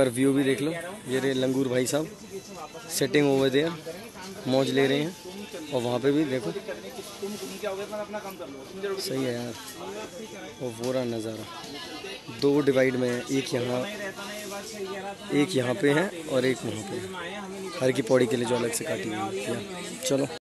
पर व्यू भी देख लो। ये रहे लंगूर भाई साहब सेटिंग ओवर देयर, मौज ले रहे हैं। और वहाँ पे भी देखो सही है यार। और वो रहा नज़ारा, दो डिवाइड में है, एक यहाँ पे है और एक वहाँ पे है। हर की पौड़ी के लिए जो अलग से काटी हुई है। चलो।